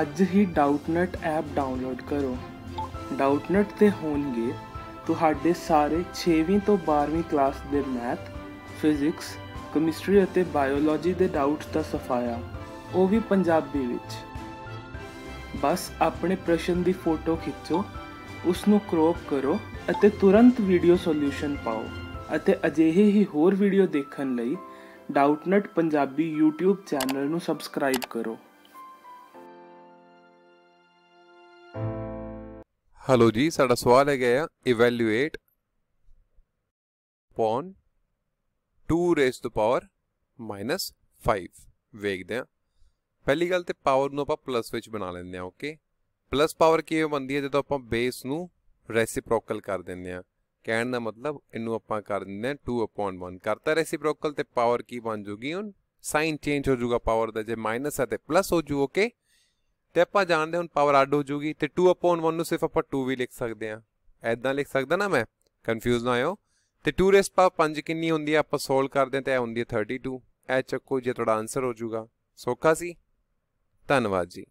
ਅੱਜ ਹੀ Doubtnut app download ਕਰੋ। ਡਾਊਟਨਟ ਤੇ ਹੋਣਗੇ ਤੁਹਾਡੇ ਸਾਰੇ 6ਵੀਂ ਤੋਂ 12ਵੀਂ ਕਲਾਸ ਦੇ ਮੈਥ, ਫਿਜ਼ਿਕਸ, ਕੈਮਿਸਟਰੀ ਅਤੇ ਬਾਇਓਲੋਜੀ ਦੇ ਡਾਊਟਸ ਦਾ ਸਫਾਇਆ, ਉਹ ਵੀ ਪੰਜਾਬੀ ਵਿੱਚ। ਬਸ ਆਪਣੇ ਪ੍ਰਸ਼ਨ ਦੀ ਫੋਟੋ ਖਿੱਚੋ, ਉਸ ਨੂੰ क्रॉप करो ਅਤੇ ਤੁਰੰਤ ਵੀਡੀਓ ਸੋਲਿਊਸ਼ਨ ਪਾਓ। ਅਤੇ ਅਜਿਹੇ ਹੀ ਹੋਰ ਵੀਡੀਓ ਦੇਖਣ ਲਈ ਡਾਊਟਨਟ ਪੰਜਾਬੀ YouTube ਚੈਨਲ ਨੂੰ ਸਬਸਕ੍ਰਾਈਬ ਕਰੋ। हेलो जी, साडा सवाल है गया इवैल्यूएट अपॉन 2⁻⁵ वेख दें। पहली गल तो पावर नूं आपां प्लस विच बना लैंदे आं। ओके, प्लस पावर किवें बनदी है? जदों आपां बेस नूं रेसिप्रोकल कर दिंदे आं। कहण दा मतलब इनू आपां कर दिंदे 2/1 करता रेसिप्रोकल तो पावर की बन जूगी। हुण साइन चेंज हो जूगा पावर दा, जे माइनस है तो प्लस हो जू। ओके, तो आप जानते हम पावर अड हो जूगी। तो 2/1 सिर्फ आप 2 भी लिख सकते हैं, ऐदा लिख सकता ना, मैं कन्फ्यूज ना हो। तो 2⁵ कितनी होंगी आप सोल्व करते हैं तो यह होंगी 32। ए चको जी, थोड़ा आंसर हो जूगा। सौखा सी। धन्यवाद जी।